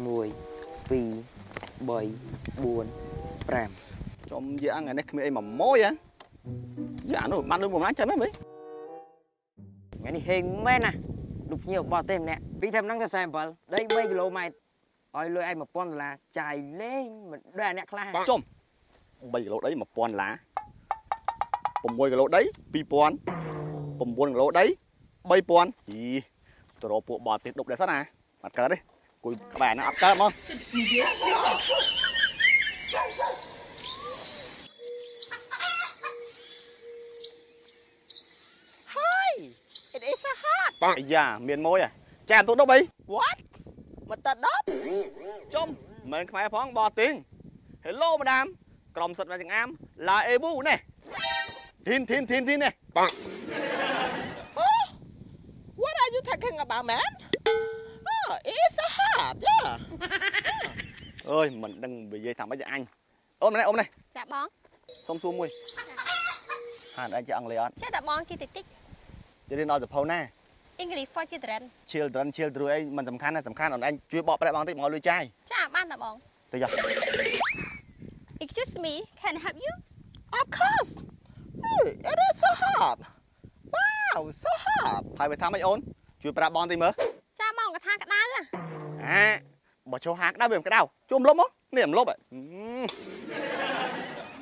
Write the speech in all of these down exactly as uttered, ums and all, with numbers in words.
Mùi, vì, bầy, buồn, bàm. Trong dự án ngày nay em mỏng mối á. Dự án nó mang luôn một mát chân lắm ấy. Ngày này hình mê nè. Đục nhiều bò tìm nè. Vì thầm năng cho xem bà. Đây mấy kilo mày. Ôi lôi ai mà con là chài lên. Mà đòi nè khá. Trong bảy kilo đấy mà con là Bầm môi kilo đấy. Bì con Bầm buồn kilo đấy. Bây con Ý. Tôi đó bộ bò tiết đục đẹp sắt nè. Mặt cờ đi. Cúi các bạn nó ập tới không? Hi, it is a hot. Bây giờ miền môi à? Chạm tụt đốc đi. What? Mà tụt đốc? Chôm, mình phải phóng bò tiếng. Hello madam, cầm sật vào tiếng am là ebu nè. Thin thin thin thin nè. Oh, what are you talking about, man? Oh, it's a hot, yeah. Ơi, mình đang bị dây thẳng với anh. Ôm này, ôm này. Dạ bóng. Xong xuôi mùi. Hàn anh chị ăn lấy ăn. Chắc là bóng chị tích tích. Chị đi nói được phâu nè. English for children. Children, children anh mình tầm khăn này, tầm khăn là anh chui bọt lại bóng tích mọi lưỡi chai. Chắc là bóng là bóng. Từ giờ. Excuse me, can I help you? Of course. It is so hot. Wow, so hot. Phải phải thăm anh ôn. Chui bọt bóng tích mơ. Chắc bóng là thang cắt đá cơ. À. Bỏ cho hạt đá bìm cái đầu chôm lốp á niềm lốp vậy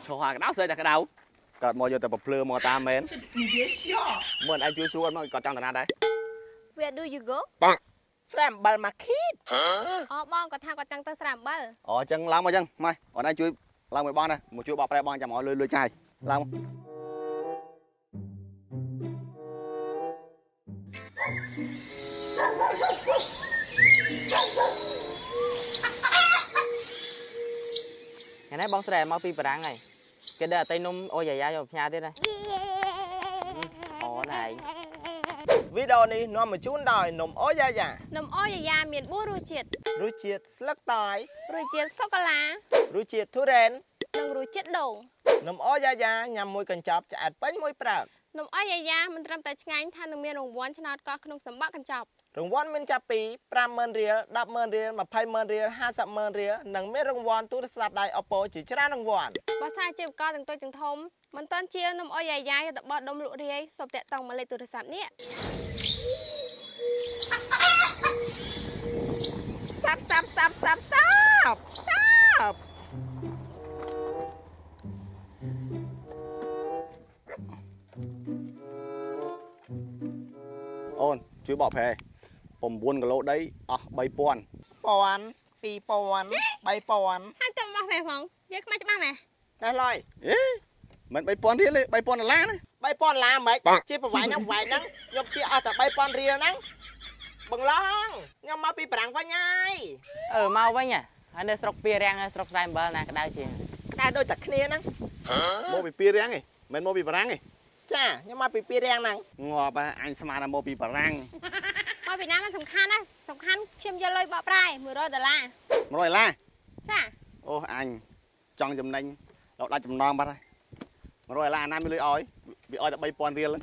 cho hạt đá xây ra cái đầu cọt mò vô từ bọc phơ mò ta mến mượn anh chui xuống mò cọt trong tận đây where do you go băng sầm bal market ó băng cọt thang cọt trong tận sầm bal ó chân lăng mày chân mày còn anh chui lăng mày băng đây một chui bọc đây băng chạm mò lưỡi lưỡi chai lăng ngày nay bóng sờ mau pi bảng này cái đây là tay nung ôi dài dài rồi nhà thế này ồ này video này nó mà chún đòi nôm ôi dài dài nôm ôi dài dài miền búa ruột chìt ruột chìt lắc tỏi ruột chìt sô cô la ruột chìt thú đen nôm ruột chìt đổ nôm ôi dài dài nhằm môi cần chọc chặt bánh môi bạc nôm ôi dài dài mình làm tại ngay than nôm miền đồng vốn cho nó có nôm sắm bạc cần chọc rung vón mình chạp pì, ba mươi nghìn riêng, mười nghìn riêng, hai mươi nghìn riêng, hai mươi nghìn riêng, nâng mấy rung vón tui sạp đài Oppo chỉ chả rung vón. Bà xa chìu có từng tôi chẳng thông, mình tên chia nông ôi dài dài cho tập bọt đông lũ riêng, sộp tệ tông mà lấy tui sạp nịa. Stop, stop, stop, stop, stop, stop. Ôn, chú bỏ phê. Bầm buồn cái lỗ đấy, à, bay pon. Pon, pi pon, bay pon. Anh chụp bao phê không? Giờ cái máy chụp bao này? Đây rồi. Mình bay pon riêng đấy, bay pon là lá đấy. Bay pon là mấy? Chỉ phải vài nắng vài nắng, nhóc chỉ ở tại bay pon riêng nắng. Bằng long, nhóc mau pi bảng quá nhai. Ừ, mau quá nhỉ. Anh đây sọc pi riêng, sọc dài bờ này cái đau gì? Đau đôi chặt kia nắng. Mua bị pi riêng này, mình mua bị bảng này. Chà, nhóc mau pi pi riêng nắng. Ngọt à, anh xem là mua pi bảng. Ở Việt Nam nó sầm khăn á, sầm khăn chiêm cho lôi bọ prai, mười đôi đờ la. Mười đôi la. Chả. Ô anh, tròn chấm nanh, lọt la chấm non bắt đây. Mười đôi la anh mới lôi ói, bị ói đã bay pon riêng lên.